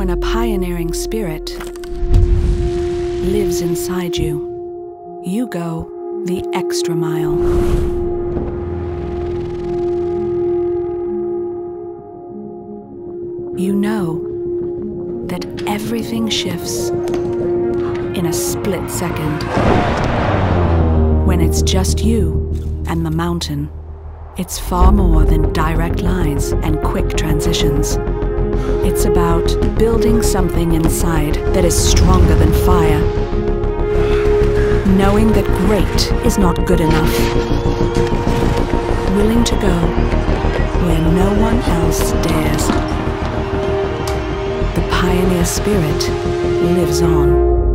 when a pioneering spirit lives inside you, you go the extra mile. You know that everything shifts in a split second. When it's just you and the mountain, it's far more than direct lines and quick transitions. It's about building something inside that is stronger than fire. Knowing that great is not good enough. Willing to go where no one else dares. The pioneer spirit lives on.